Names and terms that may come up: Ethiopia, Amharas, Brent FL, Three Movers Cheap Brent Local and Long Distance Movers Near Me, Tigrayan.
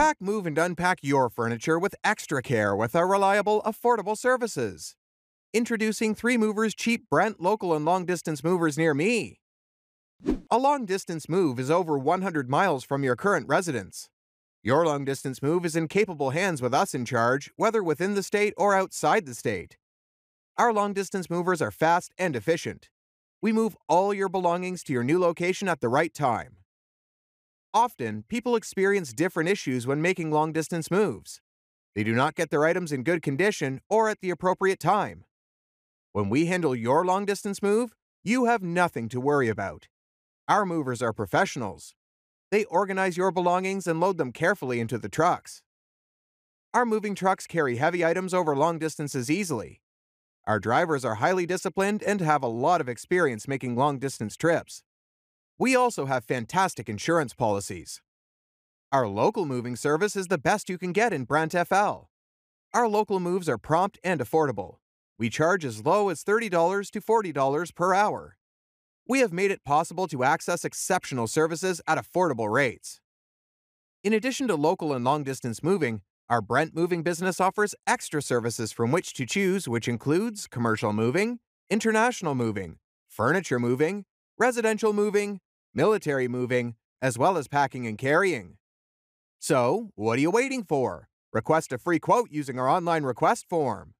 Pack, move, and unpack your furniture with extra care with our reliable, affordable services. Introducing Three Movers Cheap Brent Local and Long Distance Movers Near Me. A long-distance move is over 100 miles from your current residence. Your long-distance move is in capable hands with us in charge, whether within the state or outside the state. Our long-distance movers are fast and efficient. We move all your belongings to your new location at the right time. Often, people experience different issues when making long-distance moves. They do not get their items in good condition or at the appropriate time. When we handle your long-distance move, you have nothing to worry about. Our movers are professionals. They organize your belongings and load them carefully into the trucks. Our moving trucks carry heavy items over long distances easily. Our drivers are highly disciplined and have a lot of experience making long-distance trips. We also have fantastic insurance policies. Our local moving service is the best you can get in Brent FL. Our local moves are prompt and affordable. We charge as low as $30 to $40 per hour. We have made it possible to access exceptional services at affordable rates. In addition to local and long-distance moving, our Brent Moving business offers extra services from which to choose, which includes commercial moving, international moving, furniture moving, residential moving, military moving, as well as packing and carrying. So, what are you waiting for? Request a free quote using our online request form.